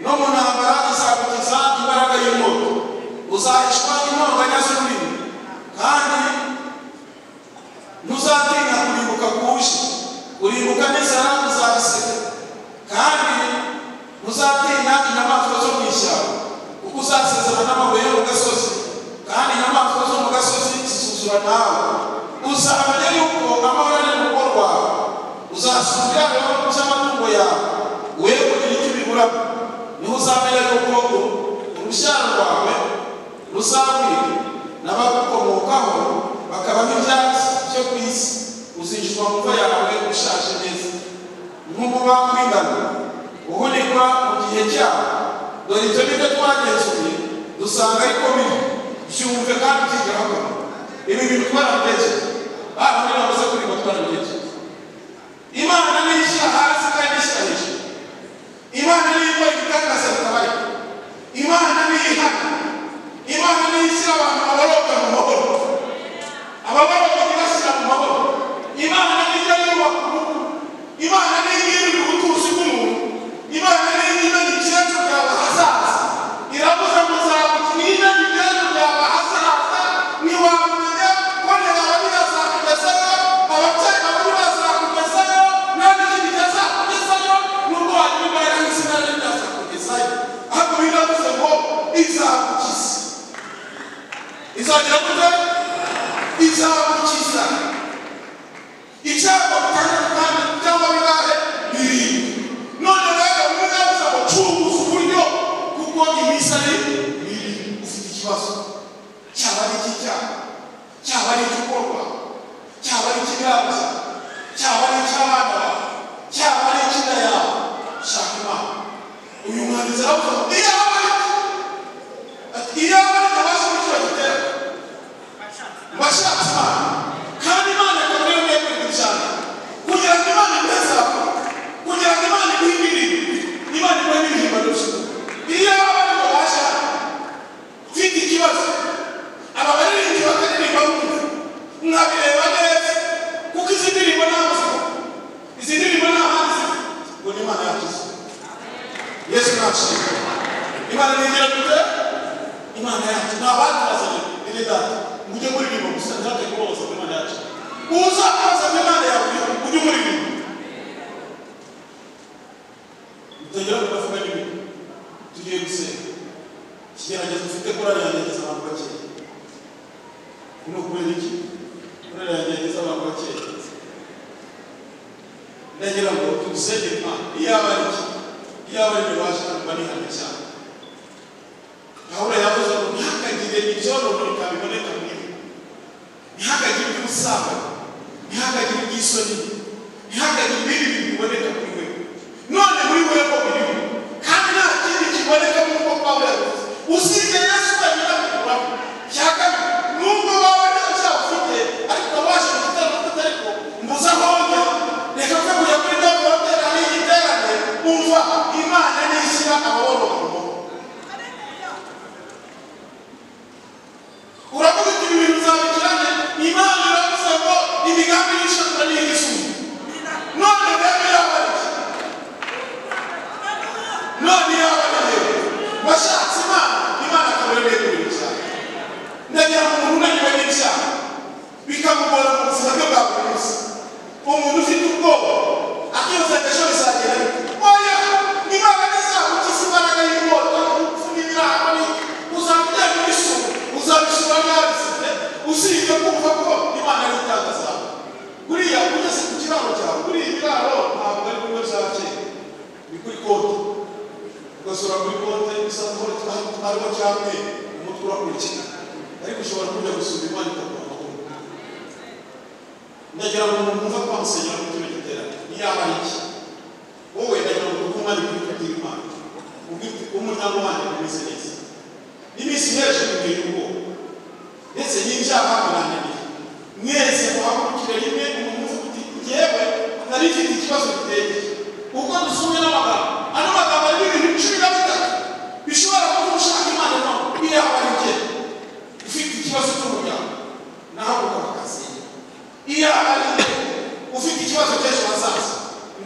não manda a barata, sabe o que sabe, e para ganhar moto. Usar escola e não ganhar sobrinho. Carne, nos atinga por ir para custo, por ir para cabeça, não sabe ser. Carne, nos atinga que não vai fazer o bichão. O que usar se não vai ganhar o que sozinho. Carne, não vai fazer o que sozinho, se susurrar. Usar a mulher e o corpo, a mulher e o corpo. Usar a sujeira, não chama de boiar. O erro de equilibrar, não sabe ler o corpo, não chama o amor, não sabe, não vai como o carro, acaba de já, já fiz, os índios vão apoiar a mulher do chá chinês, não vão brigando, o único que é já, do interior do Adesuri, do Sangai comigo, se um pecado de grava, ele me para a peixe, ah, não você por enquanto para a peixe, e mas não me deixa a asa cair nesse peixe. Imana ni kwa kitaka sababu. Imana ni haki. Imana ni sawa na waloko mmoja. Ababalo kwa kila mmoja. Imana ni jambo la kudumu. Imana ni kitu kutusukumu. Imana ni imani chetu ya hasara. Irabu za mzaha kutina ni jambo la hasara. Ni waambia wale wanalia sana pesa, hawataka kula sana pesa, na ni pesa pesa no kwa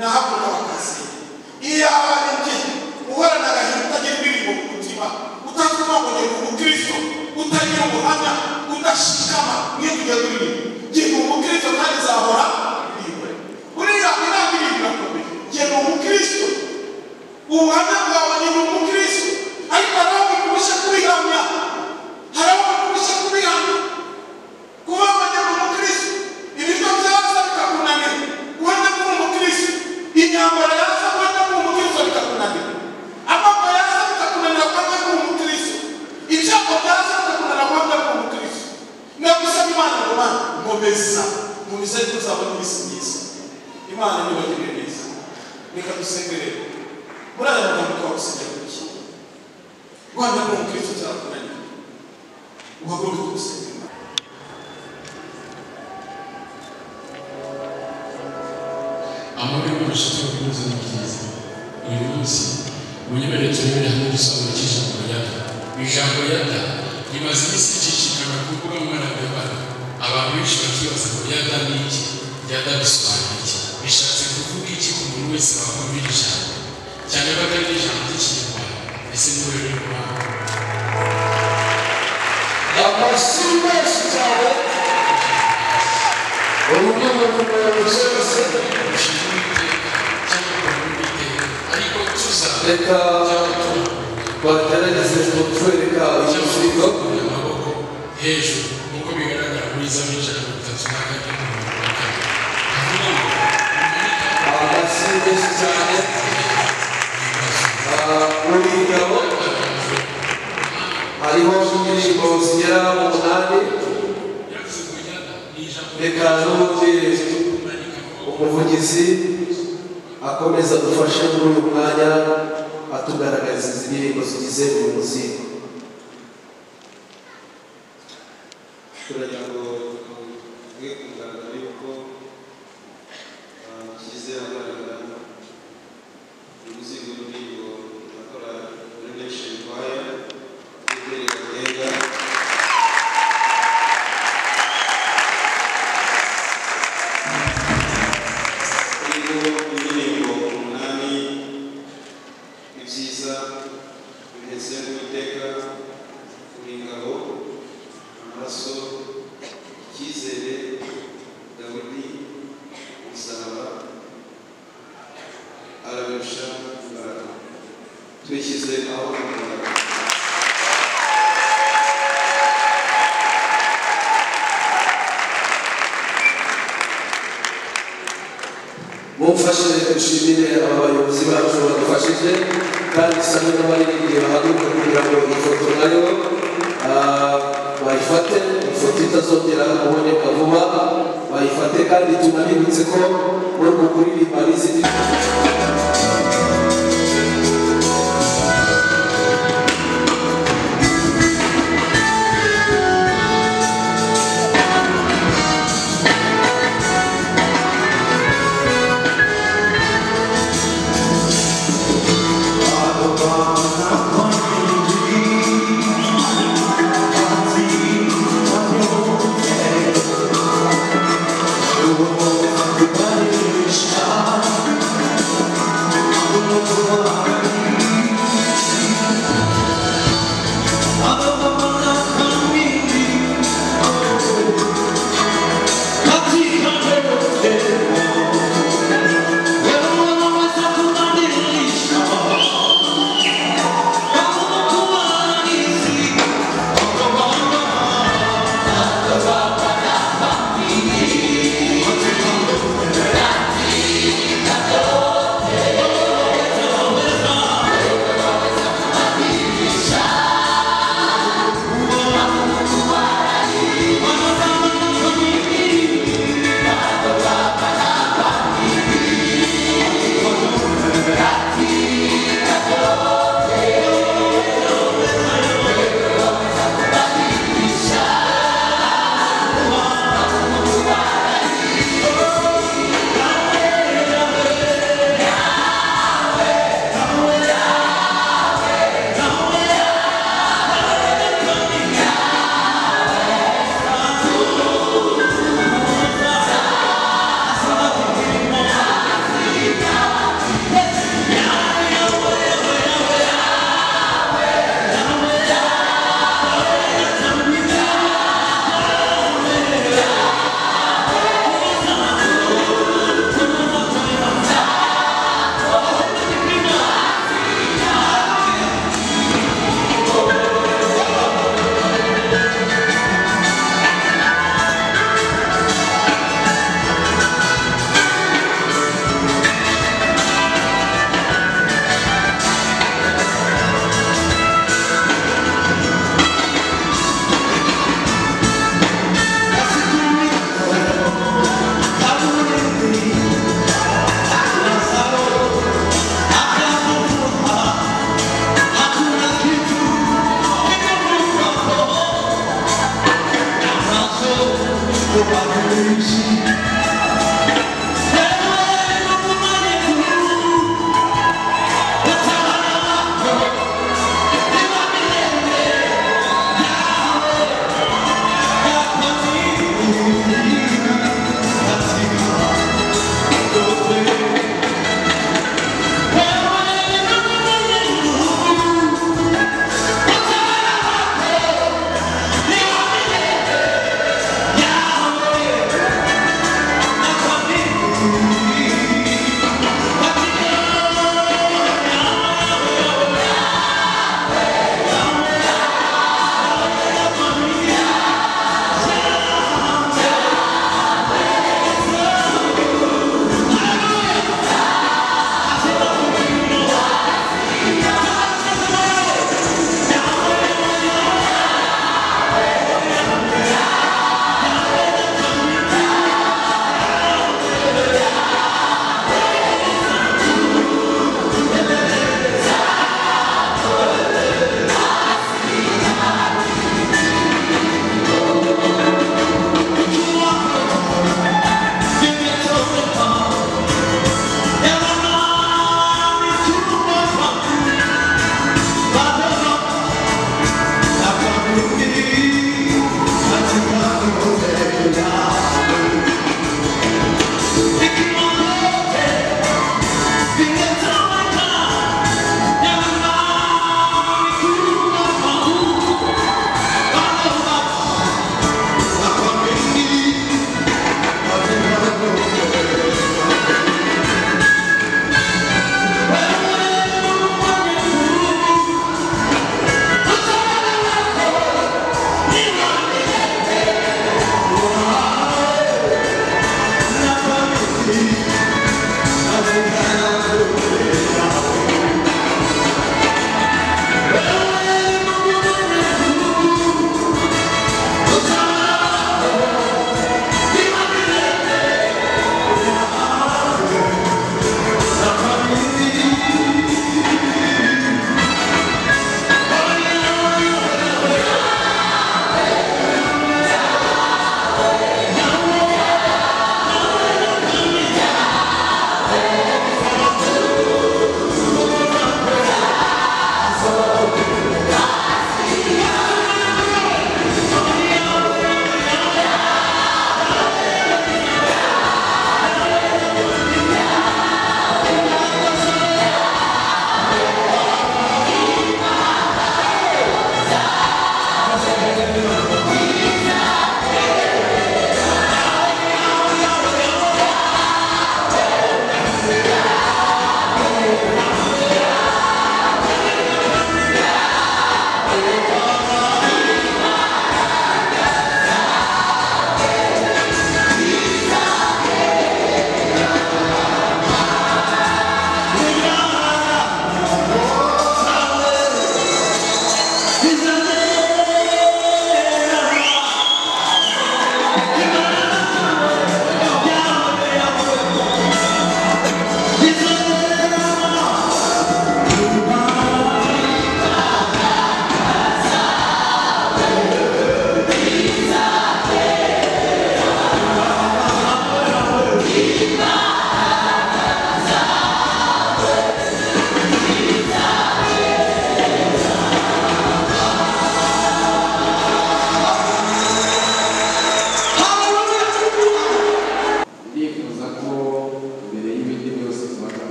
na hapo na wakasi. Ia wale nje. Uwala na rahim.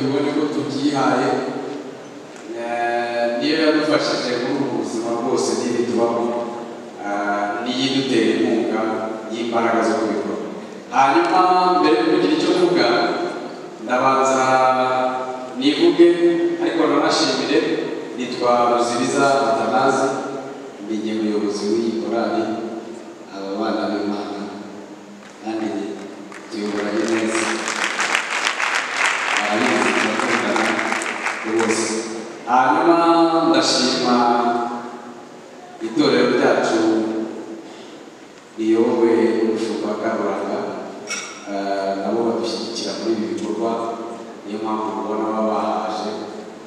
bibone ko tubyihaye niyo yadufashije muri ubu buzima bwose n'ibitubaho n'iyidutera inkunga y'imbaraga zo kubikora. Hanyuma mbere yo kugira icyo mvuga ndabanza nivuge ariko nanashimire nitwa Ruzibiza Atanazi mbigiye umuyobozi w'iyi korali aba bana b'Imana kandi tuyobora neza abayizi bakundana bose. Hanyuma ndashima itorero ryacu riyobowe n'umushumba Karuranga nabo badushyigikira muri ibi bikorwa, niyo mpamvu ubona babahaje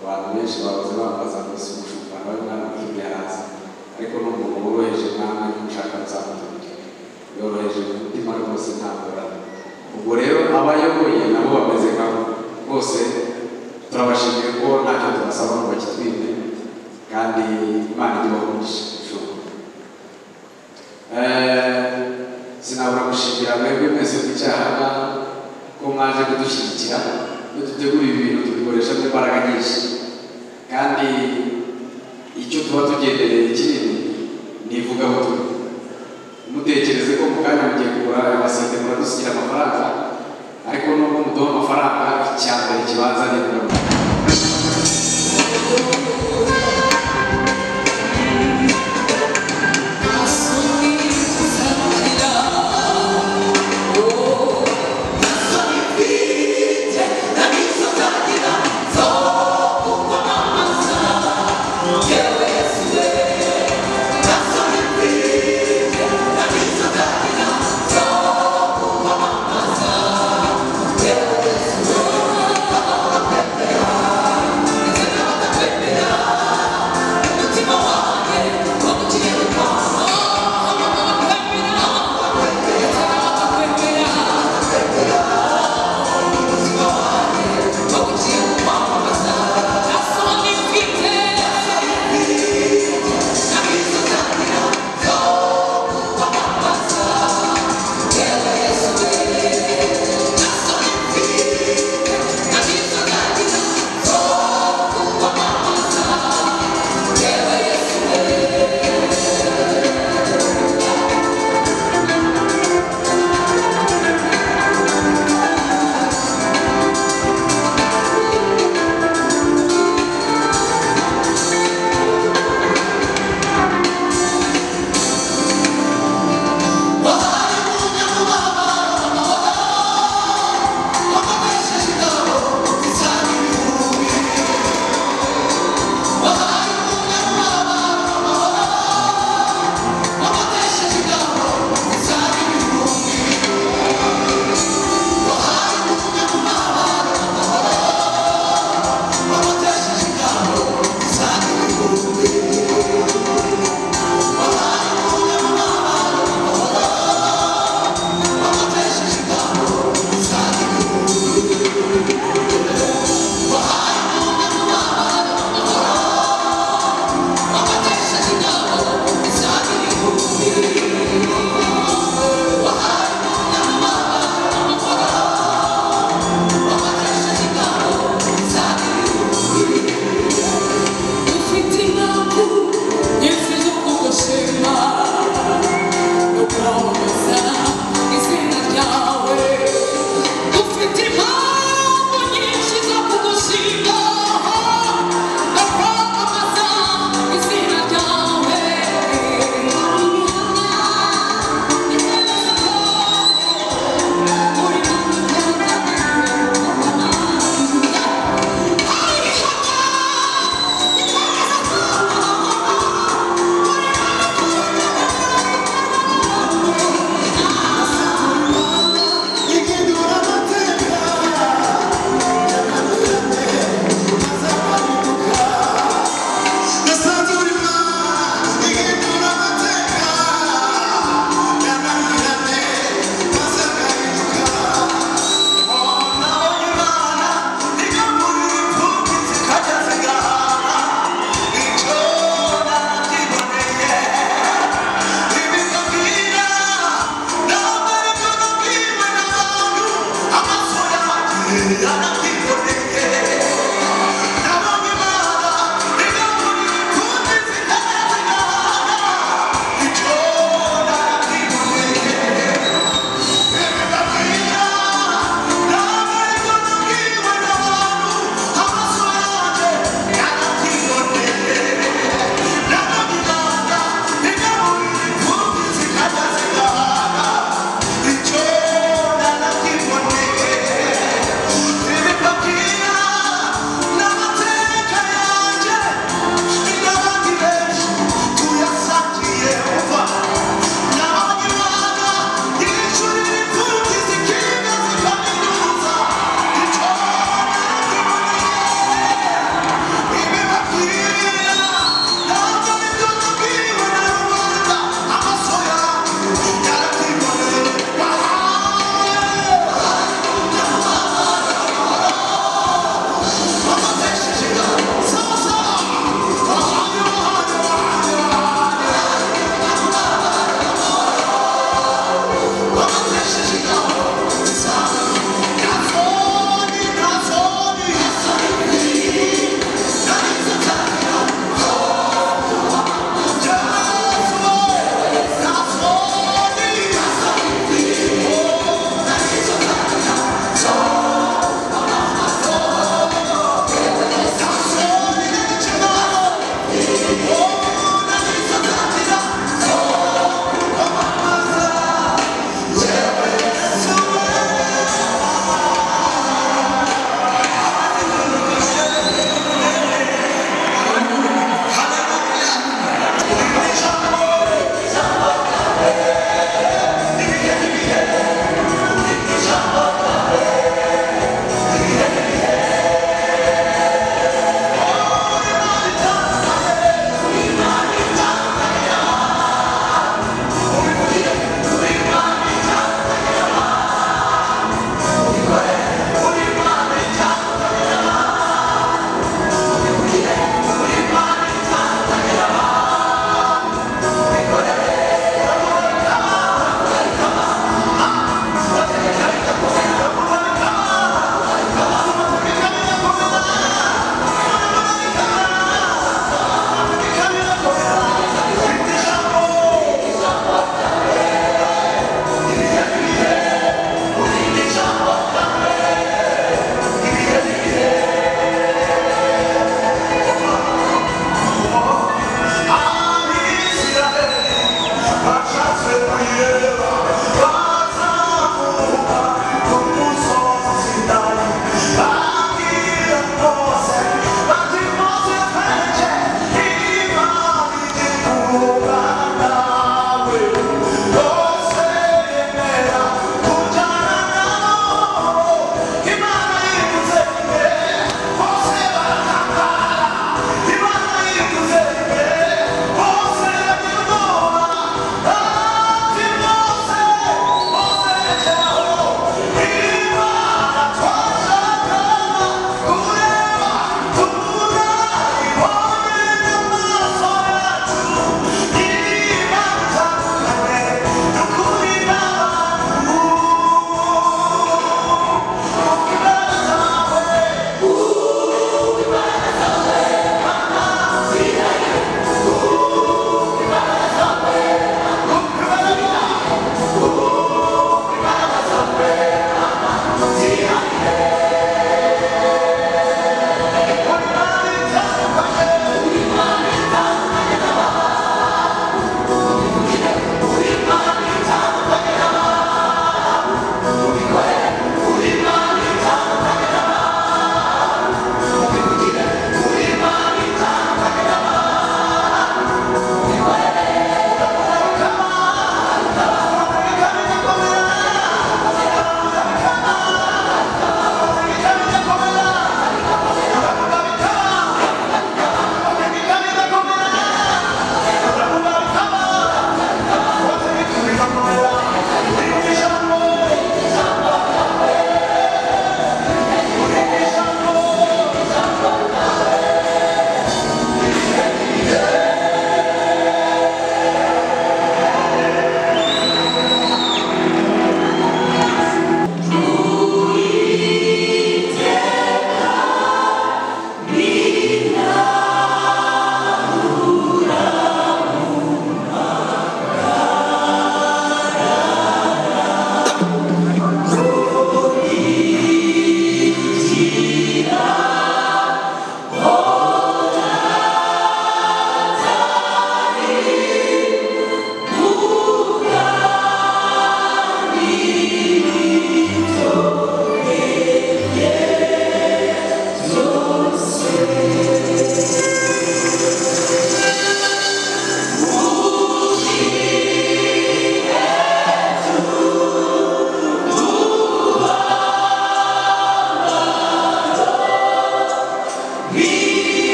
abantu benshi babuze bambaza gusa umushumba nawe mwana w'imwe yaraza ariko n'umuntu woroheje namwe nshaka nzamutumire yoroheje umutima rwose ntakorana. Ubwo rero abayoboye nabo bameze nkabo bose turabashimiye ko ntacyo tubasaba ngo bakitwime kandi Imana ibahumije ijuru. Sinabura gushimira mwebwe mwese ku cyaha ko mwaje kudushyigikira iyo dutegura ibi bintu tubikoresha imbaraga nyinshi kandi icyo tuba tugendereye kinini nivuga aho turi. Mutekereze ko mu kanya mugiye kugura abasente muradusigira amafaranga ariko nubwo muduha amafaranga icya mbere kibanza ni